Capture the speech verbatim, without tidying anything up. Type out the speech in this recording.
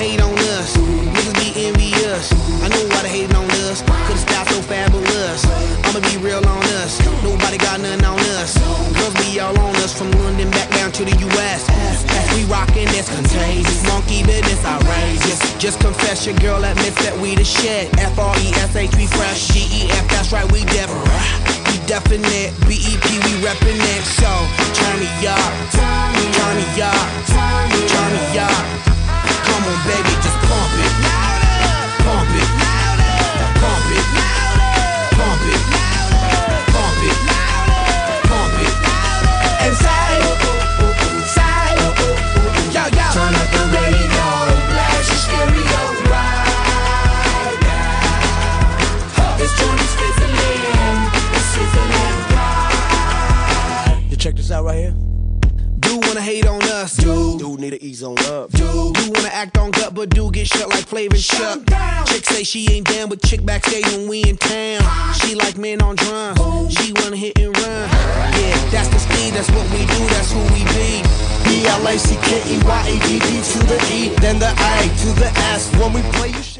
hate on us. Niggas be envious. I know why they hating on us. Could've stopped so fabulous. I'ma be real on us. Nobody got nothing on us. Girls be all on us from London back down to the U S. We rockin' that's contagious. Monkey business outrageous. Just confess your girl admits that we the shit. F R E S H we fresh. G E F that's right we def. We definite. B E P we reppin' it. So turn me up. Turn me up. Turn me up. Come on baby just pump it. Pump it. Pump it. Pump it. Pump it. Pump it. And side, side, yo yo. Turn up the radio, blast your stereo right now. This joint is fizzling, it's sizzling right. You check this out right here. Do wanna hate on us? Do do need to ease on up? Do do wanna act on gut, but do get shut like Flavor Shut. Chick say she ain't down, but chick backstage when we in town. She like men on drums. She wanna hit and run. Yeah, that's the speed. That's what we do. That's who we be. B L A C K E Y A D D to the E, then the A to the S. When we play you.